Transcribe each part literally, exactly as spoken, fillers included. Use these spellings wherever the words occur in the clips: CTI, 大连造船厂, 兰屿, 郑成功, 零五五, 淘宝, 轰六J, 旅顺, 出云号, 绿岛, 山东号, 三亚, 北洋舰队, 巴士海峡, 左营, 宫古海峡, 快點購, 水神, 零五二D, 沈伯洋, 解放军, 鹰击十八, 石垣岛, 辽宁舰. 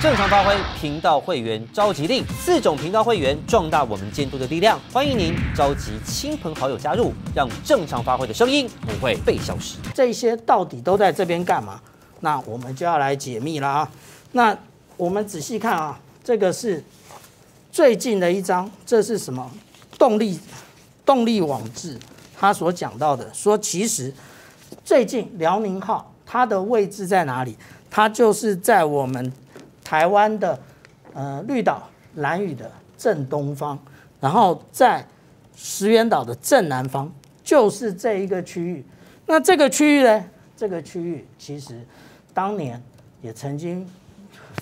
正常发挥频道会员召集令，四种频道会员壮大我们监督的力量。欢迎您召集亲朋好友加入，让正常发挥的声音不会被消失。这些到底都在这边干嘛？那我们就要来解密了啊！那我们仔细看啊，这个是最近的一章，这是什么？动力动力网志，他所讲到的，说其实最近辽宁号它的位置在哪里？它就是在我们台湾的呃绿岛、兰屿的正东方，然后在石垣岛的正南方，就是这一个区域。那这个区域呢？这个区域其实当年也曾经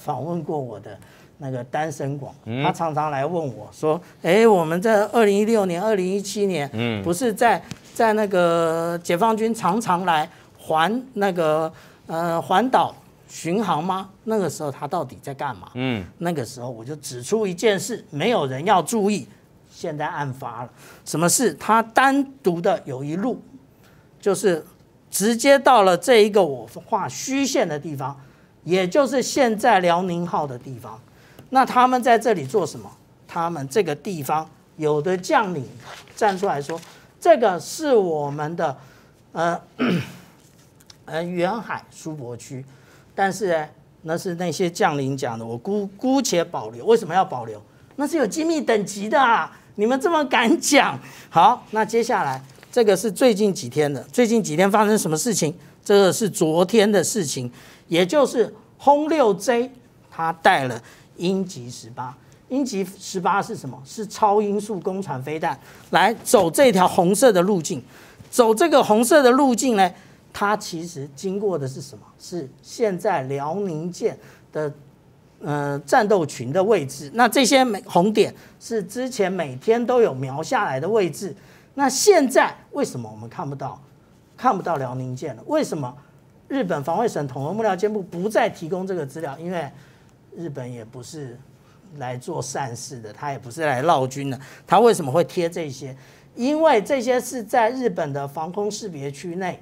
访问过我的那个单身广，他常常来问我说：“哎，我们在二零一六年、二零一七年，嗯，不是在在那个解放军常常来环那个呃环岛。”巡航吗？那个时候他到底在干嘛？嗯，那个时候我就指出一件事，没有人要注意。现在案发了，什么事？他单独的有一路，就是直接到了这一个我画虚线的地方，也就是现在辽宁号的地方。那他们在这里做什么？他们这个地方有的将领站出来说，这个是我们的呃呃远海苏泊区。但是呢，那是那些将领讲的，我姑姑且保留。为什么要保留？那是有机密等级的啊！你们这么敢讲？好，那接下来这个是最近几天的，最近几天发生什么事情？这个是昨天的事情，也就是轰六 J 他带了鹰击十八，鹰击十八是什么？是超音速攻船飞弹，来走这条红色的路径，走这个红色的路径呢？它其实经过的是什么？是现在辽宁舰的呃战斗群的位置。那这些红点是之前每天都有描下来的位置。那现在为什么我们看不到看不到辽宁舰了？为什么日本防卫省统合幕僚监部不再提供这个资料？因为日本也不是来做善事的，他也不是来闹军的。他为什么会贴这些？因为这些是在日本的防空识别区内。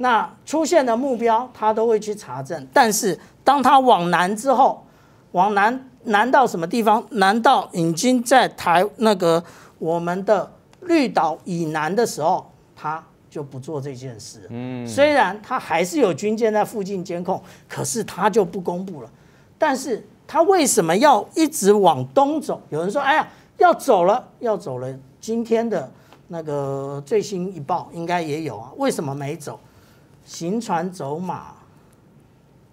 那出现的目标，他都会去查证。但是，当他往南之后，往南南到什么地方？南到已经在台那个我们的绿岛以南的时候，他就不做这件事。嗯，虽然他还是有军舰在附近监控，可是他就不公布了。但是他为什么要一直往东走？有人说：“哎呀，要走了，要走了。”今天的那个最新一报应该也有啊，为什么没走？行船走马，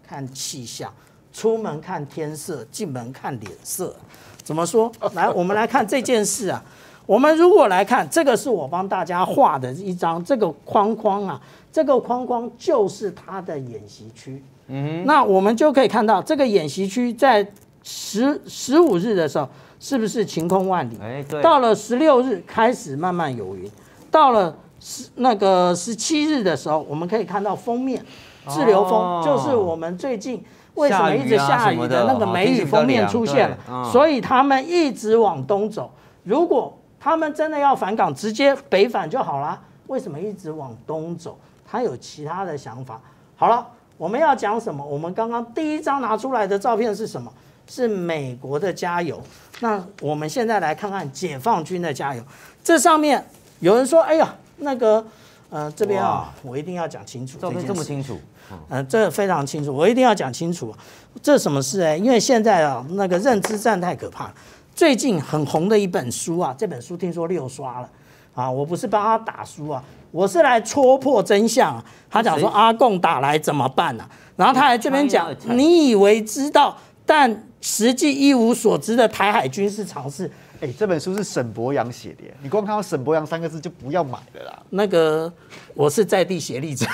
看气象；出门看天色，进门看脸色。怎么说？来，我们来看这件事啊。我们如果来看，这个是我帮大家画的一张，这个框框啊，这个框框就是它的演习区。嗯，那我们就可以看到，这个演习区在十十五日的时候，是不是晴空万里？哎，对。到了十六日开始慢慢有云，到了。那个十七日的时候，我们可以看到封面，滞留风就是我们最近为什么一直下雨的那个梅雨封面出现了，所以他们一直往东走。如果他们真的要返港，直接北返就好了。为什么一直往东走？他有其他的想法。好了，我们要讲什么？我们刚刚第一张拿出来的照片是什么？是美国的加油。那我们现在来看看解放军的加油。这上面有人说：“哎呀。”那个，呃，这边啊，我一定要讲清楚。照片这么清楚，呃，这非常清楚，我一定要讲清楚。这什么事哎？因为现在啊，那个认知战太可怕了。最近很红的一本书啊，这本书听说六刷了啊。我不是帮他打书啊，我是来戳破真相啊。他讲说阿共打来怎么办啊？然后他还这边讲，你以为知道，但实际一无所知的台海军事常识。哎、欸，这本书是沈伯洋写的，你光看到沈伯洋三个字就不要买了啦。那个，我是在地协力者，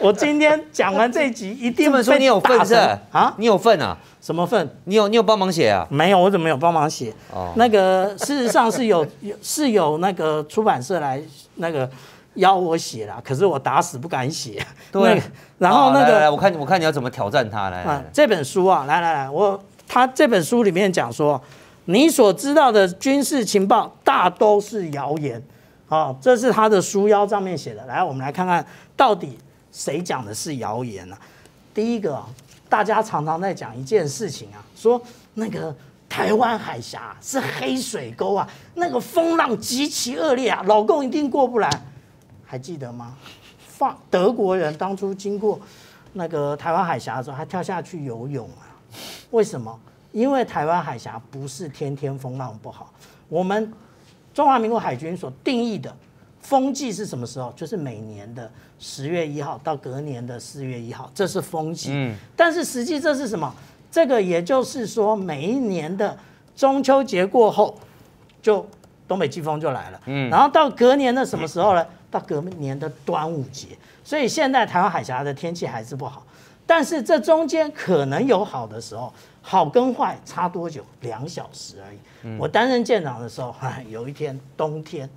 我今天讲完这一集一定。这本书你有份是啊？你有份啊？什么份？你有你有帮忙写啊？没有，我怎么有帮忙写？哦，那个事实上是有是有那个出版社来那个邀我写啦，可是我打死不敢写。对，那然后那个、哦、来来来，我看我看你要怎么挑战他来。啊，这本书啊，来来来我。他这本书里面讲说，你所知道的军事情报大都是谣言，啊，这是他的书腰上面写的。来，我们来看看到底谁讲的是谣言呢、啊？第一个，大家常常在讲一件事情啊，说那个台湾海峡、啊、是黑水沟啊，那个风浪极其恶劣啊，老共一定过不来。还记得吗？法德国人当初经过那个台湾海峡的时候，还跳下去游泳啊？为什么？因为台湾海峡不是天天风浪不好，我们中华民国海军所定义的风季是什么时候？就是每年的十月一号到隔年的四月一号，这是风季。嗯，但是实际这是什么？这个也就是说，每一年的中秋节过后，就东北季风就来了。嗯，然后到隔年的什么时候呢？到隔年的端午节。所以现在台湾海峡的天气还是不好，但是这中间可能有好的时候。好跟坏差多久？两小时而已。我担任舰长的时候，有一天冬天，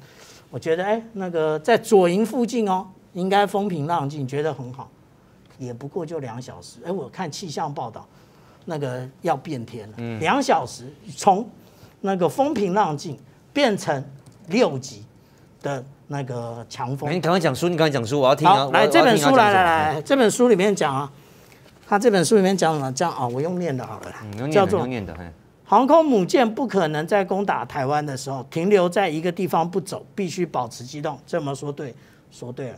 我觉得哎、欸，那个在左营附近哦，应该风平浪静，觉得很好，也不过就两小时。哎、欸，我看气象报道，那个要变天了，两小时从那个风平浪静变成六级的那个强风。你赶快讲书，你赶快讲书，我要听啊！来，这本书来来来，这本书里面讲啊。他这本书里面讲什么？这样啊，我用念的好了啦，叫做航空母舰不可能在攻打台湾的时候停留在一个地方不走，必须保持机动。这么说对，说对了。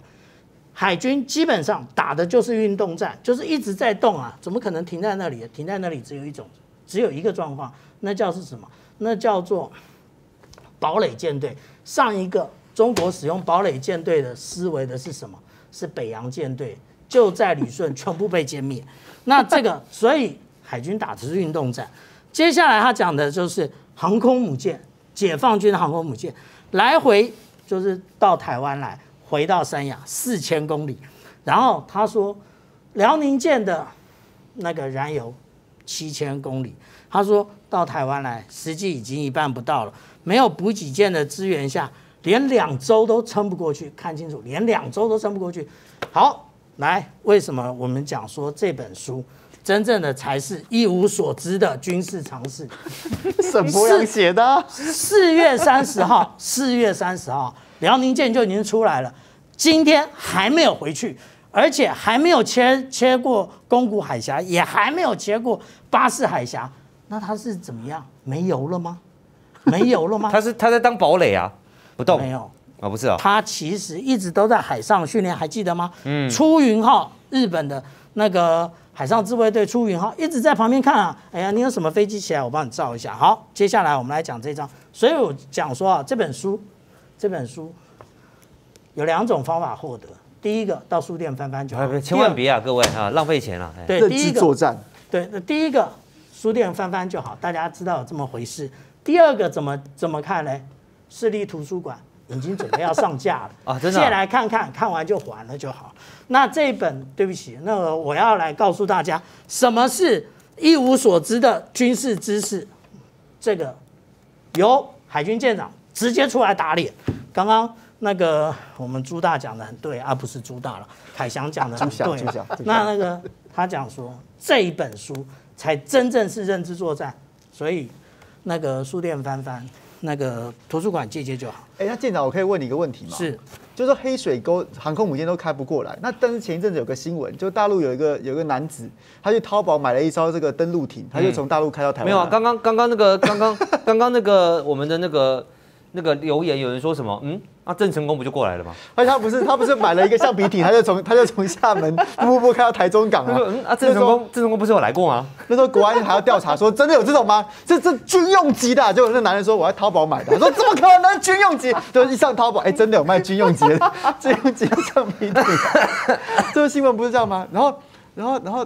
海军基本上打的就是运动战，就是一直在动啊，怎么可能停在那里？停在那里只有一种，只有一个状况，那叫是什么？那叫做堡垒舰队。上一个中国使用堡垒舰队的思维的是什么？是北洋舰队。就在旅顺全部被歼灭，那这个所以海军打的是运动战。接下来他讲的就是航空母舰，解放军的航空母舰来回就是到台湾来，回到三亚四千公里。然后他说，辽宁舰的那个燃油七千公里，他说到台湾来实际已经一半不到了，没有补给舰的支援下，连两周都撑不过去。看清楚，连两周都撑不过去。好。来，为什么我们讲说这本书真正的才是一无所知的军事常识？沈伯洋写的。四月三十号，四月三十号，辽宁舰就已经出来了，今天还没有回去，而且还没有切切过宫古海峡，也还没有切过巴士海峡，那它是怎么样？没油了吗？没油了吗？它是它在当堡垒啊，不动。没有。哦，不是哦，他其实一直都在海上训练，还记得吗？嗯，出云号，日本的那个海上自卫队出云号一直在旁边看啊。哎呀，你有什么飞机起来，我帮你照一下。好，接下来我们来讲这张。所以我讲说啊，这本书，这本书有两种方法获得。第一个，到书店翻翻就好，千万别啊，各位啊，浪费钱了。对，第一个作战，对，第一个书店翻翻就好，大家知道有这么回事。第二个怎么怎么看嘞？市立图书馆。已经准备要上架了啊！真的，借来看看，看完就还了就好。那这一本，对不起，那个我要来告诉大家，什么是一无所知的军事知识。这个由海军舰长直接出来打脸。刚刚那个我们朱大讲的很对啊，不是朱大了，凯翔讲的很对。那那个他讲说，这一本书才真正是认知作战，所以那个书店翻翻。那个图书馆借借就好。哎，那舰长，我可以问你一个问题吗？是，就是说黑水沟航空母舰都开不过来。那但是前一阵子有个新闻，就大陆有一个有一个男子，他去淘宝买了一艘这个登陆艇，他就从大陆开到台湾。嗯、没有啊，刚刚刚刚那个刚刚刚刚那个我们的那个那个留言，有人说什么？嗯，那、啊、郑成功不就过来了吗？而且他不是他不是买了一个橡皮艇，他就从他就从厦门步步步开到台中港啊。嗯啊，郑成功郑成功不是有来过吗？那时候国安还要调查说，真的有这种吗？这这军用级的、啊，结果那男人说我在淘宝买的，我说怎么可能军用级？就一上淘宝，哎、欸，真的有卖军用级的军用级橡皮艇，这个新闻不是这样吗？然后然后然后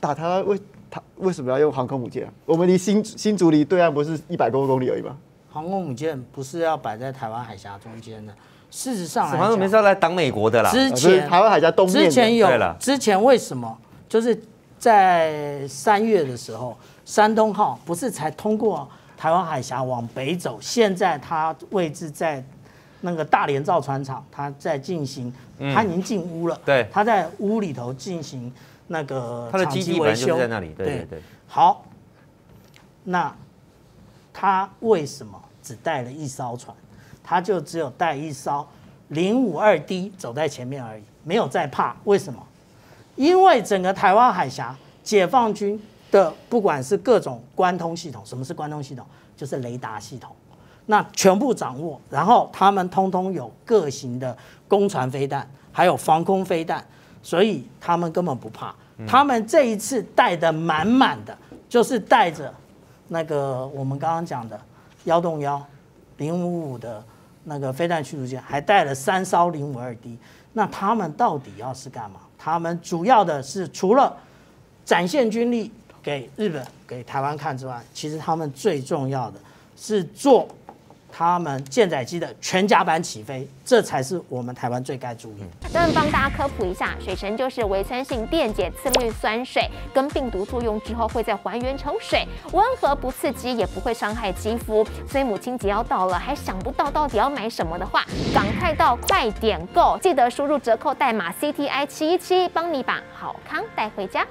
打台湾为他为什么要用航空母舰、啊？我们离新新竹离对岸不是一百多公里而已吗？航空母舰不是要摆在台湾海峡中间的，事实上，航空母舰是来挡美国的啦。之前台湾海峡东面，之前有，之前为什么就是在三月的时候，山东号不是才通过台湾海峡往北走？现在它位置在那个大连造船厂，它在进行，它已经进屋了。对，它在屋里头进行那个它的基地维修在那里。对对对，好，那。他为什么只带了一艘船？他就只有带一艘零五二 D 走在前面而已，没有在怕。为什么？因为整个台湾海峡解放军的不管是各种关通系统，什么是关通系统？就是雷达系统，那全部掌握，然后他们通通有各型的攻船飞弹，还有防空飞弹，所以他们根本不怕。他们这一次带的满满的，就是带着那个我们刚刚讲的幺洞幺、零五五的那个飞弹驱逐舰，还带了三艘零五二 D。那他们到底要是干嘛？他们主要的是除了展现军力给日本、给台湾看之外，其实他们最重要的是做他们舰载机的全甲板起飞，这才是我们台湾最该注意的。那帮大家科普一下，水神就是微酸性电解次氯酸水，跟病毒作用之后会再还原成水，温和不刺激，也不会伤害肌肤。所以母亲节要到了，还想不到到底要买什么的话，港泰到快点购，记得输入折扣代码 C T I 七一七，帮你把好康带回家。